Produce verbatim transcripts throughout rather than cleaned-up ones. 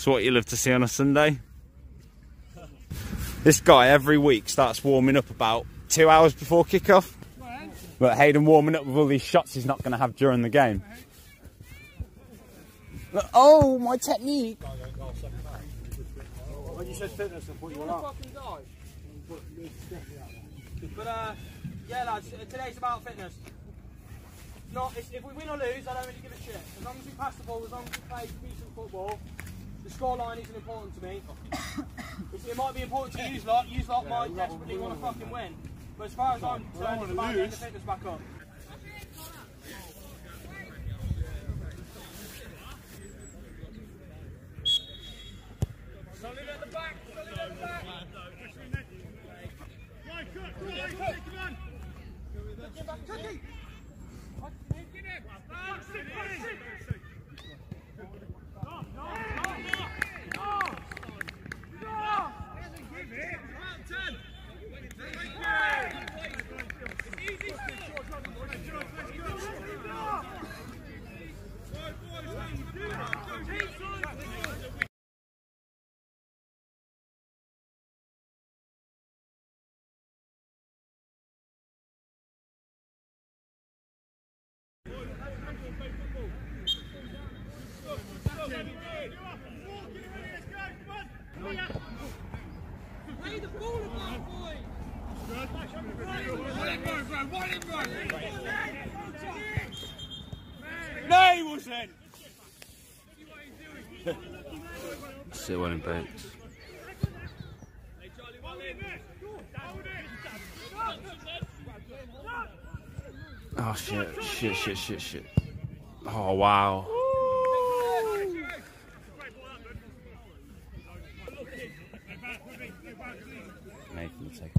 It's what you live to see on a Sunday. This guy every week starts warming up about two hours before kickoff. But Hayden warming up with all these shots he's not going to have during the game. Look, oh, my technique! When you said fitness, I thought you were up. But uh, yeah, lads, today's about fitness. Not it's, if we win or lose, I don't really give a shit. As long as we pass the ball, as long as we play decent football, the scoreline isn't important to me. It's, it might be important to you lot. You lot yeah, might desperately want to fucking win. But as far as I'm concerned, it's about getting the fitness back up. Solid at the back, solid at the back. No, he wasn't. Sit well in banks. Oh shit! Shit! Shit! Shit! Shit! Oh wow! Making the tackle.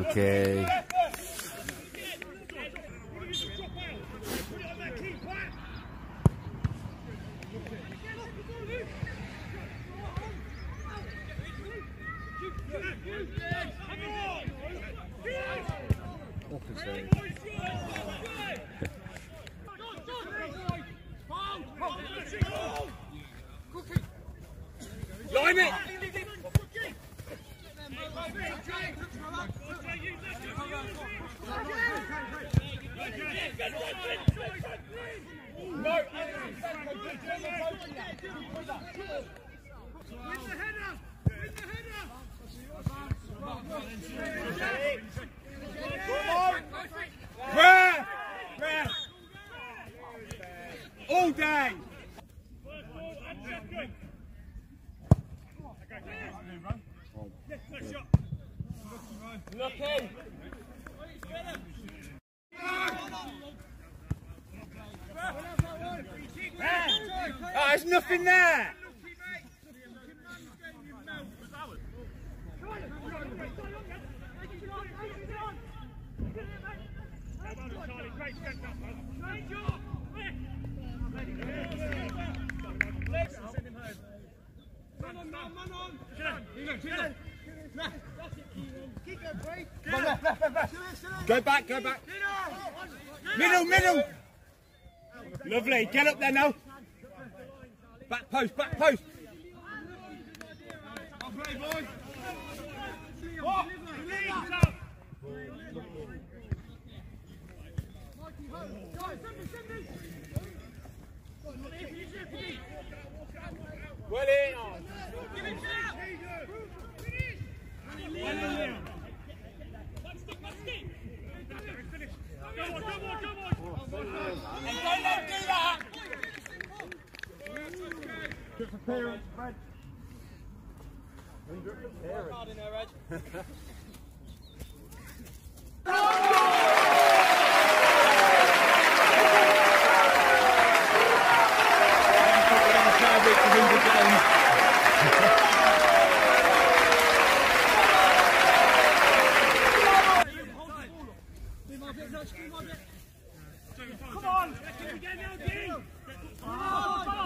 Okay. Line it! Rare! Rare! All day! Look in! Oh, there's nothing there! Man on, man, man on! Keelan! Keelan! Keep going, break! Left, left, left, left! Go back, go back! Middle, middle! Lovely, get up there now! Back post, back post! I'll play, boys! What? Well in! Give it to well in! One stick, one stick! Come on, come on, come on! Don't let him do that! Good for parents, Reg. Good for parents. Hard in there, Reg. Come on!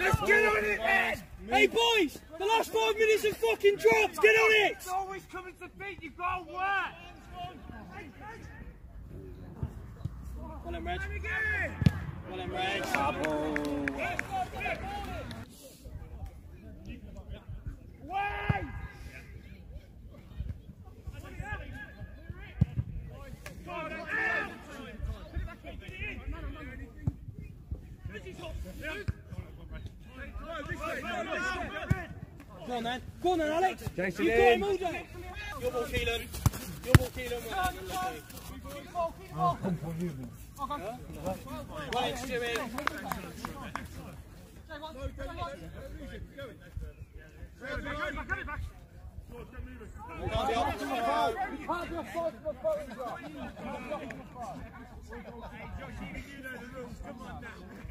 Let's get on it, man! Hey boys! The last five minutes of fucking drops! Get on it! It's always coming to feet, you've got to work! Well in, Reg. Well in, Reg. Oh. Away! Go on then, go on then Alex! Jason you in. Got him all day! Your ball Keelan, your ball Keelan. I'll come for you then. Right, it's Jimmy.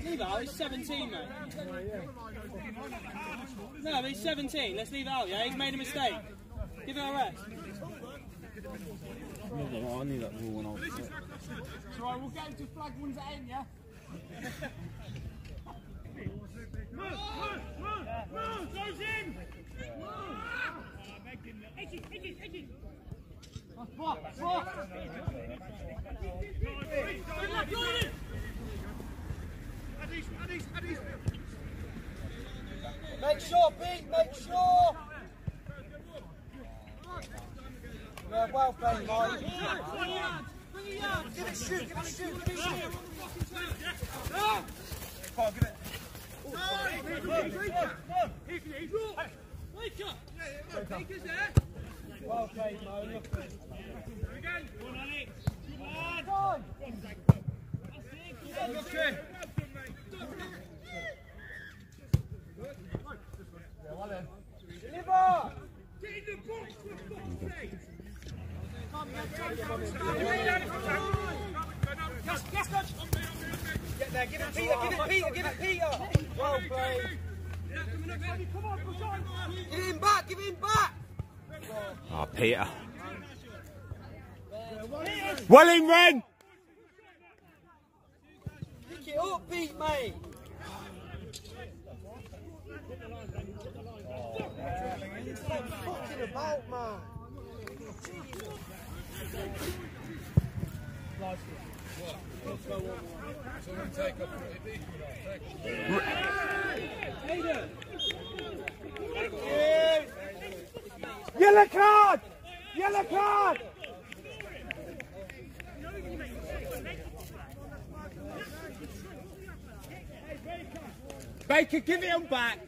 Leave out, he's seventeen, mate. No, he's seventeen, let's leave it out, yeah? He's made a mistake. Give it a rest. I need that rule when I was there. So I will go to flag ones at end, yeah? Move, move, move, move, goes in! Edges, edges, edges! What? What? Good luck, Jordan! Addies, addies, addies! Make sure, Pete, make sure! Yeah, well played, Mike. Bring it yard! Give it a shoot, give it a shoot! Give it a shoot! No! Come on, give it! No! Wake up! Baker's there! Well played, Mo. Look good. Here we go! One on it! Come on! That's it! Well done. Deliver! Get in the box for fuck's sake! Yes, yes, coach! Get there, give it Peter, give it Peter, give it Peter! Well played! Give him back, give him back! Oh, Peter. Well in, Ren! Pick it up, Pete, mate! Fucking about, man! Yellow card! Yellow card! Baker, give it him back!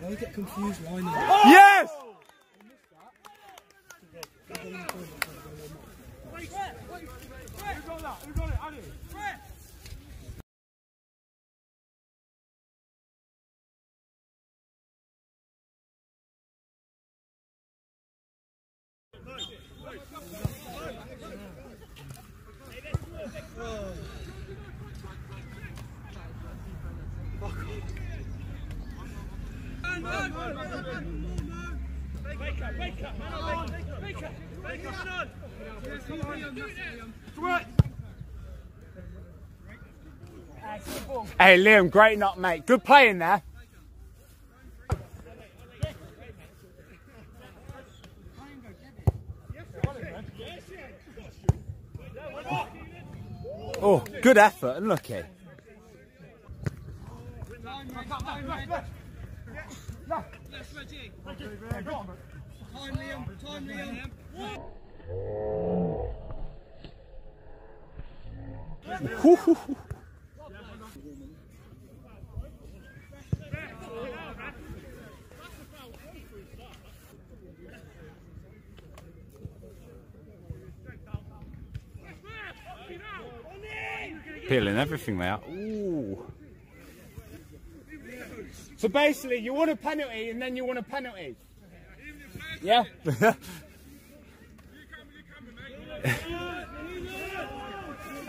Now we get confused why not? Oh! Yes! Who got that? Who got it? Andy? Hey Liam, great knock, mate. Good play in there. Oh, good effort and lucky. Time Liam, time Liam. Peeling everything there. Ooh. So basically, you want a penalty and then you want a penalty. Yeah.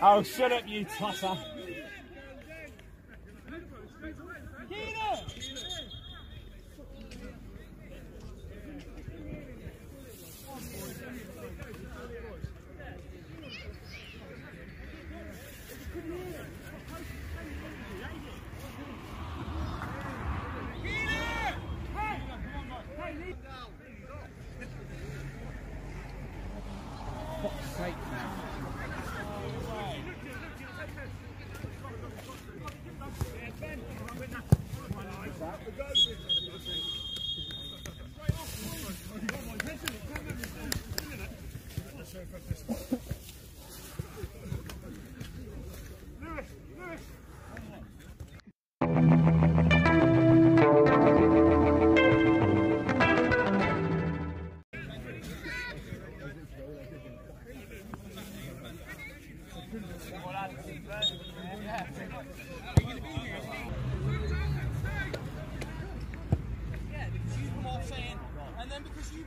Oh, shut up, you tosser. them because you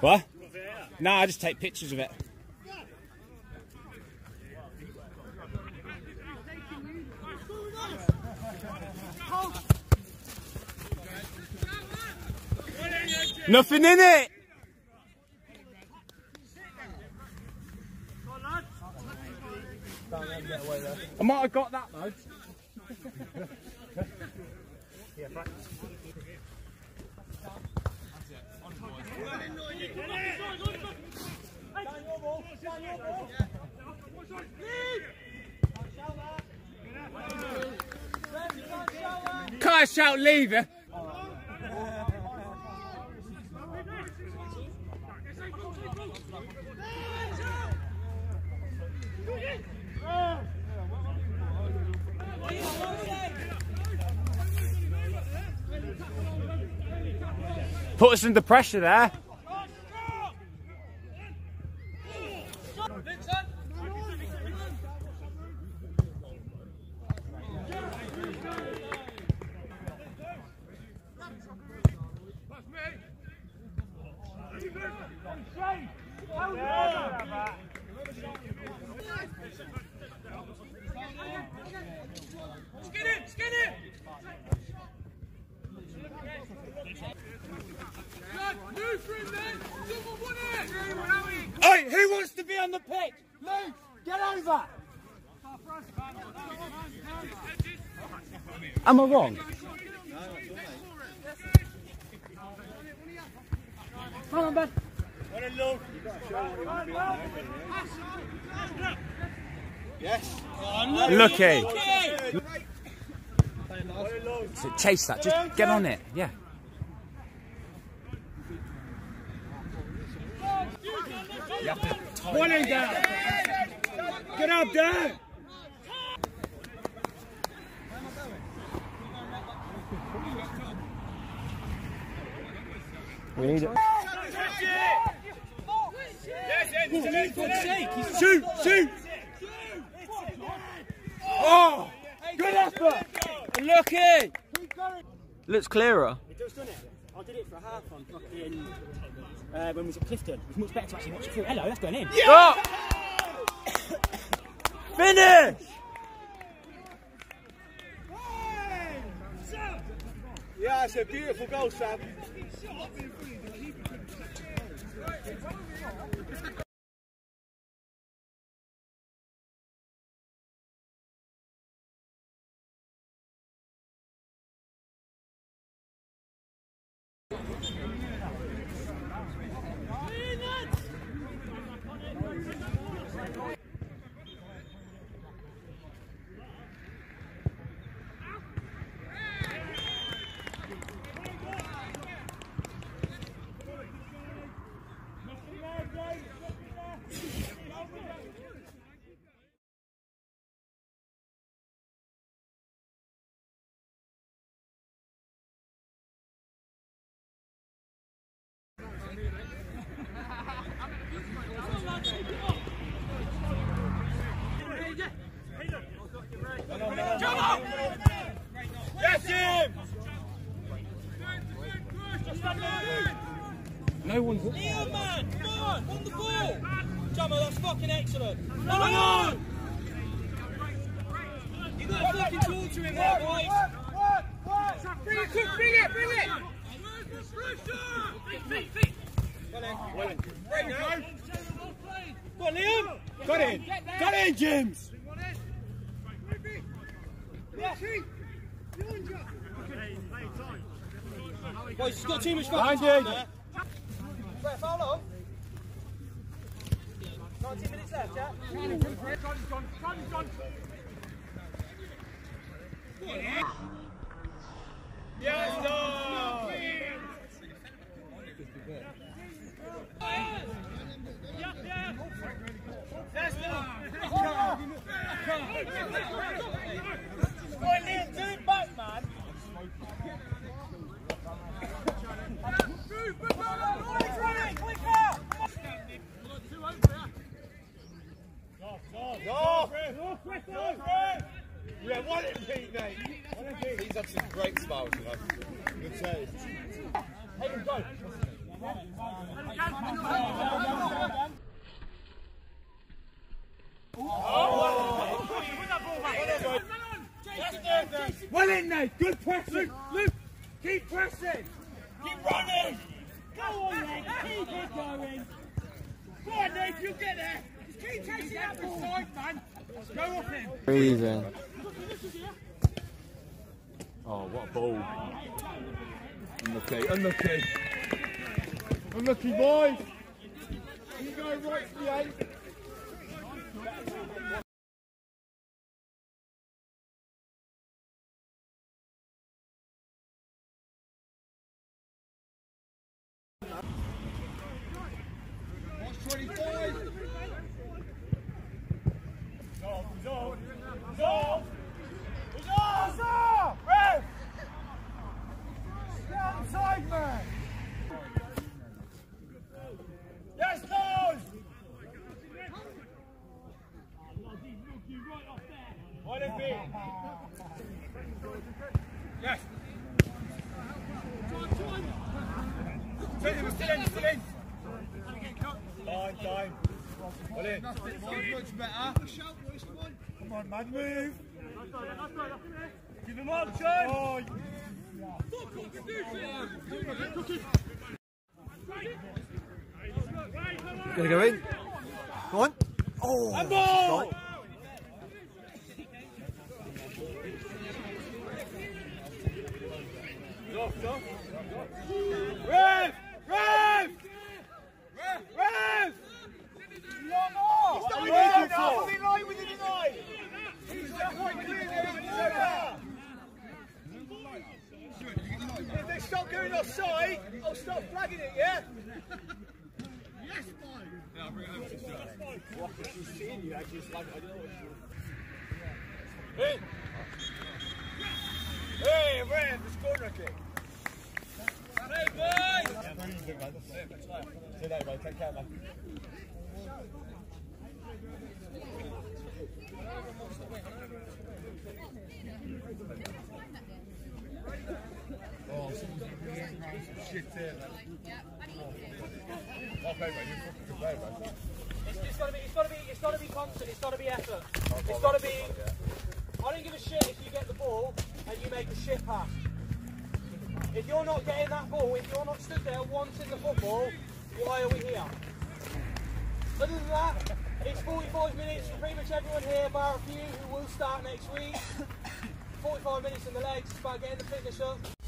What? No, I just take pictures of it. Nothing in it! I might have got that, though. Yeah, practice. Can't shout leader. Put us under pressure there. Oi, who wants to be on the pitch? Luke, get over! Am I wrong? Come on, Ben. Yes. Lucky. So chase that, just get on it, yeah. One in down. Get up, down. We need it. Shoot, shoot. Oh, good effort. Lucky. Looks clearer. I did it for a half on fucking uh, when we was at Clifton. It was much better to actually watch it through. Hello, that's going in. Yeah! Finish! Yeah, it's a beautiful goal, Sam. Jumbo! Yes, him! No one's Liam, man! Come on! On the ball! Jumbo, that's fucking excellent! Come on! You got to fucking talk to him there, boys! What? What? Bring it, cook! Bring it! Bring it! Feet, feet, feet! Well in, well in. There we go! Go on, Liam! Got in! Got in, James! Yeah. Boys, he's got too much fun. nineteen minutes left, yeah? Yes, no! Yes, no! Yeah, what did Pete make? He's had some great smiles, you know. Good save. Hayden, go. Well in there, good pressing. Luke, keep pressing. Keep running. Go on, Nick. Keep it going. Go on, Nick, you get there. Just keep chasing that side, man. Go off him. Breathing. Oh, what a ball. Unlucky, unlucky. Unlucky, boys. You go right for the eight. twenty-five. Go, go, go, Rev! Get outside, man! Yes, those! What a beat! Yes! Still in, still in, still in! Fine time! Well in. Much better. Come on, man, move. Give him up, Sean. Oh, yeah. Gonna go in. Go on. Oh. And ball. Stop, stop. Rev, Rev, Rev, Rev. He's not in line, he's in line with his line! He's not quite clear there, he's over! If they stop going offside, I'll stop flagging it, yeah? Yes, boy! No, bring it over to Josh. She's seeing you, I just like, I don't know what she's doing. Hey! Hey, Red, the scorer kick! Hey, boys! See you later, mate, take care, man. Oh, someone's been around some shit there, man. Okay, mate, you're fucking good, man. It's, it's gotta be, it's gotta be, it's gotta be constant, it's gotta be effort. It's gotta be, I don't give a shit if you get the ball and you make a shit pass. If you're not getting that ball, if you're not stood there wanting the football, why are we here? Other than that, it's forty-five minutes for pretty much everyone here, bar a few who will start next week. forty-five minutes in the legs, about getting the fitness up.